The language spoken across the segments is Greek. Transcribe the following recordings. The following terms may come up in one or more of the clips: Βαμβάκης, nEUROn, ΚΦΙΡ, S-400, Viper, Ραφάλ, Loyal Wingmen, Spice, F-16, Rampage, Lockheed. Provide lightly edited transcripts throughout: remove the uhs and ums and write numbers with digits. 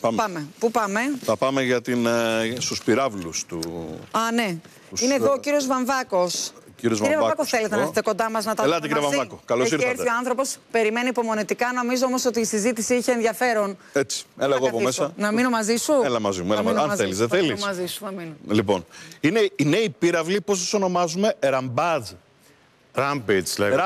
Πάμε. Πού πάμε? Θα πάμε για στους πυράβλους του... Α, ναι. Είναι εδώ ο κύριος Βαμβάκος. Κύριε Βαμβάκο, θέλετε να έρθετε κοντά μας να τα πούμε? Ελάτε, κύριε Βαμβάκο. Καλώς ήρθατε. Έχει έρθει ο άνθρωπος, περιμένει υπομονετικά. Νομίζω όμως ότι η συζήτηση είχε ενδιαφέρον. Έτσι. Έλα, εγώ από μέσα. Να μείνω μαζί σου. Έλα μαζί μου. Αν θέλεις, δεν θέλεις. Λοιπόν, είναι οι νέοι πύραυλοι, πώς τους ονομάζουμε, Rampage. Rampage λέγεται.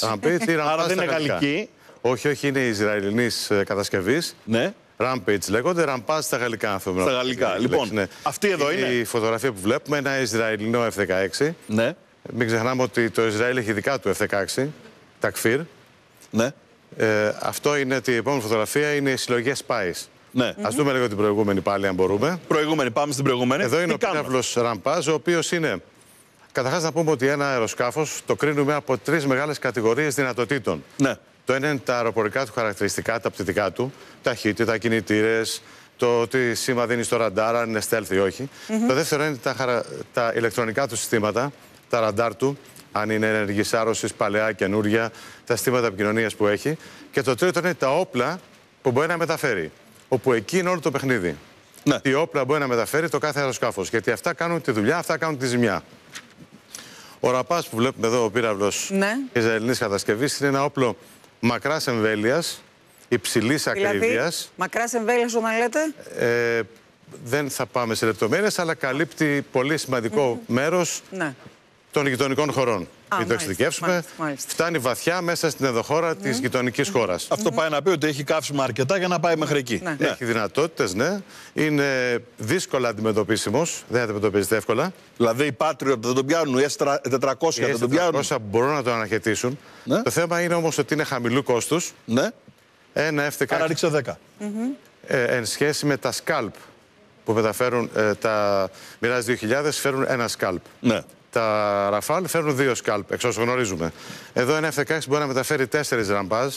Rampage. Άρα δεν είναι γαλλική. Όχι, όχι, είναι Ισραηλινής κατασκευής. Ναι. Rampage λέγονται, Rampage στα γαλλικά, αν θέλουμε. Στα γαλλικά. Λοιπόν, αυτή εδώ είναι η φωτογραφία που βλέπουμε, ένα Ισραηλινό F-16. Ναι. Μην ξεχνάμε ότι το Ισραήλ έχει δικά του F-16, τα ΚΦΙΡ. Ναι. Αυτό είναι η επόμενη φωτογραφία, είναι η συλλογή Spice. Ναι. Ας δούμε λίγο την προηγούμενη πάλι, αν μπορούμε. Προηγούμενη, πάμε στην προηγούμενη. Εδώ είναι ο πύραυλος Rampage, ο οποίος είναι... Καταρχάς να πούμε ότι ένα αεροσκάφος το κρίνουμε από τρεις μεγάλες κατηγορίες δυνατοτήτων. Ναι. Το ένα είναι τα αεροπορικά του χαρακτηριστικά, τα πτυτικά του, ταχύτητα, κινητήρες, το ότι σήμα δίνει στο ραντάρ, αν είναι stealth ή όχι. Το δεύτερο είναι τα ηλεκτρονικά του συστήματα. Τα ραντάρ του, αν είναι ενεργής άρρωσης, παλαιά, καινούρια, τα συστήματα επικοινωνίας που έχει. Και το τρίτο είναι τα όπλα που μπορεί να μεταφέρει. Όπου εκεί είναι όλο το παιχνίδι. Ναι. Τι όπλα μπορεί να μεταφέρει το κάθε αεροσκάφος. Γιατί αυτά κάνουν τη δουλειά, αυτά κάνουν τη ζημιά. Ο Rampage που βλέπουμε εδώ, ο πύραυλος Ισραηλινής κατασκευής, είναι ένα όπλο μακράς εμβέλειας, υψηλής ακρίβειας. Δηλαδή, μακράς εμβέλειας, όταν λέτε. Δεν θα πάμε σε λεπτομέρειες, αλλά καλύπτει πολύ σημαντικό μέρος. Ναι. Των γειτονικών χωρών. Μην το εξειδικεύσουμε. Φτάνει βαθιά μέσα στην εδωχώρα της γειτονικής χώρας. Αυτό πάει να πει ότι έχει καύσιμα αρκετά για να πάει μέχρι εκεί. Ναι. Έχει δυνατότητες, ναι. Είναι δύσκολα αντιμετωπίσιμος. Δεν αντιμετωπίζεται εύκολα. Δηλαδή οι Patriot δεν τον πιάνουν, οι S-400 δεν τον πιάνουν. Οι S-400 μπορούν να τον αναχαιτήσουν. Ναι. Το θέμα είναι όμως ότι είναι χαμηλού κόστους. Ναι. Ένα F-16. Άρα ρίξε 10. Εν σχέση με τα Scalp που μεταφέρουν τα Mirage 2000, φέρουν ένα Scalp. Ναι. Τα Ραφάλ φέρνουν δύο Σκάλπ, εξ όσων γνωρίζουμε. Εδώ ένα F-16 μπορεί να μεταφέρει 4 Rampage,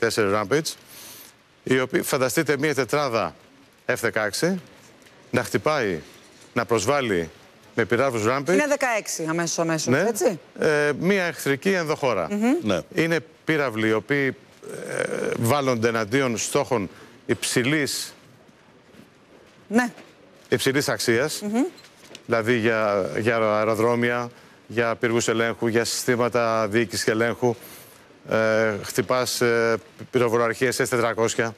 4 Rampage, οι οποίοι, φανταστείτε, μία τετράδα F-16 να χτυπάει, να προσβάλλει με πυράβλους Rampage. Είναι 16 αμέσως, ναι, έτσι. Μία εχθρική ενδοχώρα. Ναι. Είναι πύραυλοι οι οποίοι βάλλονται εναντίον στόχων υψηλής, υψηλής αξίας. Δηλαδή για αεροδρόμια, για πύργους ελέγχου, για συστήματα διοίκησης και ελέγχου. Χτυπάς πυροβολοαρχίες S-400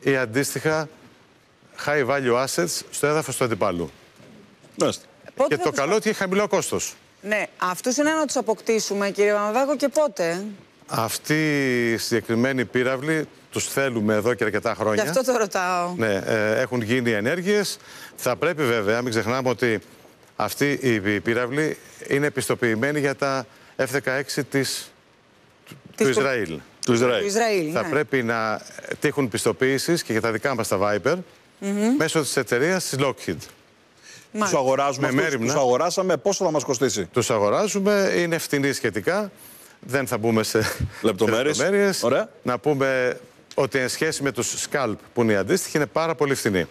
ή αντίστοιχα high value assets στο έδαφος του αντιπάλου. Και το καλό ότι έχει χαμηλό κόστος. Ναι, αυτούς είναι να τους αποκτήσουμε, κύριε Βαμβάκο, και πότε? Αυτοί οι συγκεκριμένοι πύραυλοι τους θέλουμε εδώ και αρκετά χρόνια. Γι' αυτό το ρωτάω. Ναι, έχουν γίνει ενέργειες. Θα πρέπει βέβαια, μην ξεχνάμε ότι αυτοί οι πύραυλοι είναι επιστοποιημένοι για τα F-16 του Ισραήλ. Θα πρέπει να τύχουν πιστοποίησης και για τα δικά μας τα Viper μέσω της εταιρείας της Lockheed. Τους αγοράζουμε τους αγοράσαμε, πόσο θα μας κοστίσει? Τους αγοράζουμε, είναι φτηνή σχετικά. Δεν θα μπούμε σε λεπτομέρειες. Να πούμε ότι εν σχέση με τους Scalp που είναι οι αντίστοιχοι είναι πάρα πολύ φθηνοί.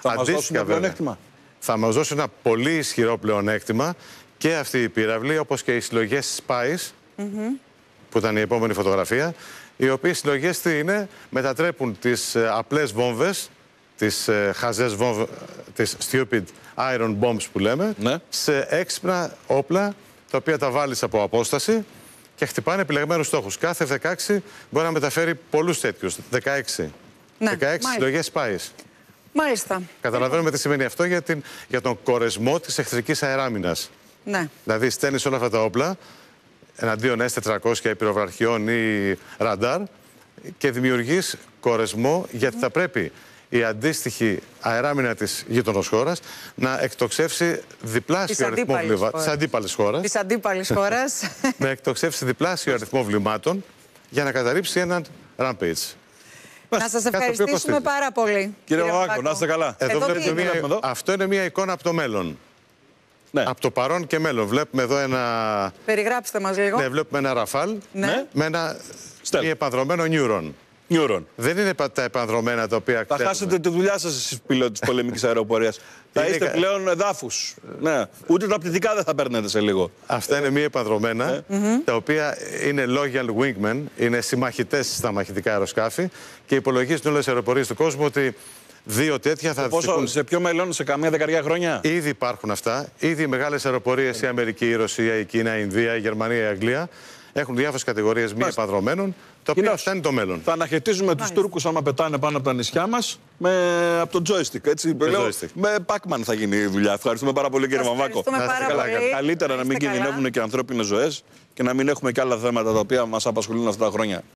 Θα μας δώσουν ένα πλεονέκτημα. Θα μας δώσουν ένα πολύ ισχυρό πλεονέκτημα και αυτοί οι πύραυλοι, όπως και οι συλλογές Spice, που ήταν η επόμενη φωτογραφία, οι οποίες συλλογές τι είναι, μετατρέπουν τις απλές βόμβες, τις χαζές βόμβες, τις stupid iron bombs που λέμε, σε έξυπνα όπλα, τα οποία τα βάλεις από απόσταση και χτυπάνε επιλεγμένους στόχους. Κάθε F-16 μπορεί να μεταφέρει πολλούς τέτοιους. 16. Ναι, 16 συλλογές Spice. Μάλιστα. Καταλαβαίνουμε τι σημαίνει αυτό για τον κορεσμό της εχθρικής αεράμινας. Ναι. Δηλαδή, στέλνεις όλα αυτά τα όπλα εναντίον S-400, πυροβραχιών ή ραντάρ και δημιουργείς κορεσμό, γιατί θα πρέπει η αντίστοιχη αεράμινα της γείτονος χώρας να εκτοξεύσει διπλάσιο αριθμό βλημάτων. Της αντίπαλης χώρας. Της αντίπαλης χώρας. Να εκτοξεύσει διπλάσιο αριθμό βλημάτων για να καταρρύψει έναν Rampage. Να σας ευχαριστήσουμε πάρα πολύ. Κύριε Βαμβάκο, να είστε καλά. Εδώ βλέπουμε εδώ. Αυτό είναι μια εικόνα από το μέλλον. Ναι. Από το παρόν και μέλλον. Βλέπουμε εδώ ένα. Περιγράψτε μας λίγο. Ναι, βλέπουμε ένα Ραφάλ με ένα επανδρομένο nEUROn. nEUROn. Δεν είναι τα επανδρομένα τα οποία θα χάσετε τη δουλειά σας εσείς πιλότους πολεμικής αεροπορίας. Θα είστε πλέον εδάφους. Ναι. Ούτε τα πτυτικά δεν θα παίρνετε σε λίγο. Αυτά είναι μη επανδρομένα, τα οποία είναι Loyal Wingmen, είναι συμμαχητές στα μαχητικά αεροσκάφη και υπολογίζουν όλες τις αεροπορίες του κόσμου ότι δύο τέτοια θα δυστυχούν. Σε ποιο μέλλον, σε καμία δεκαετία χρόνια. Ήδη υπάρχουν αυτά. Ήδη οι μεγάλες αεροπορίες, η Αμερική, η Ρωσία, η Κίνα, η Ινδία, η Γερμανία, η Αγγλία, έχουν διάφορες κατηγορίες μη επανδρομένων, τα οποία φτάνει το μέλλον. Θα αναχαιτίζουμε τους Τούρκους άμα πετάνε πάνω από τα νησιά μας από το joystick. Έτσι, με Pac-Man θα γίνει η δουλειά. Ευχαριστούμε πάρα πολύ, κύριε Βαμβάκο. Καλύτερα να μην κινδυνεύουν και ανθρώπινες ζωές και να μην έχουμε και άλλα θέματα τα οποία μας απασχολούν αυτά τα χρόνια.